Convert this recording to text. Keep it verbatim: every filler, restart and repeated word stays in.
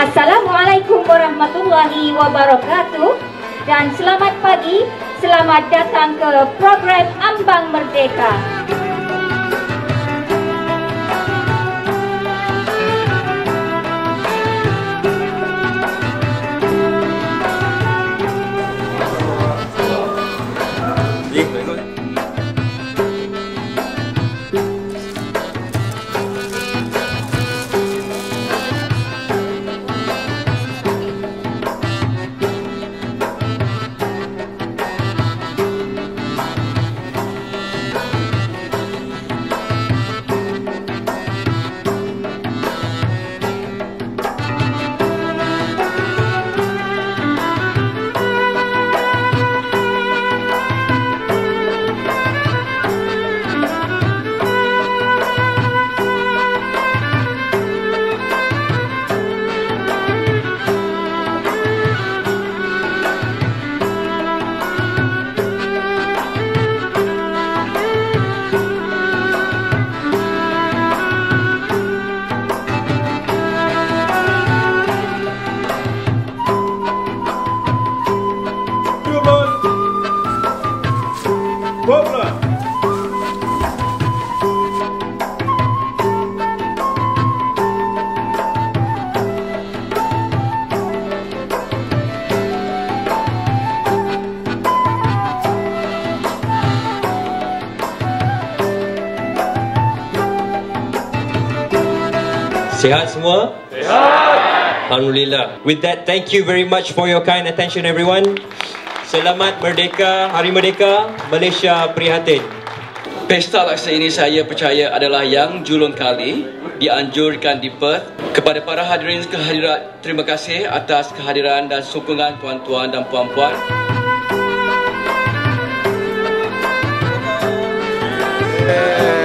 Assalamualaikum warahmatullahi wabarakatuh dan selamat pagi, selamat datang ke program Ambang Merdeka. Sehat semua? Sehat! Alhamdulillah. With that, thank you very much for your kind attention everyone. Selamat Merdeka, Hari Merdeka, Malaysia prihatin. Pesta laksa ini saya percaya adalah yang julung kali dianjurkan di Perth. Kepada para hadirin kehadirat, terima kasih atas kehadiran dan sokongan tuan-tuan dan puan-puan. Yeah.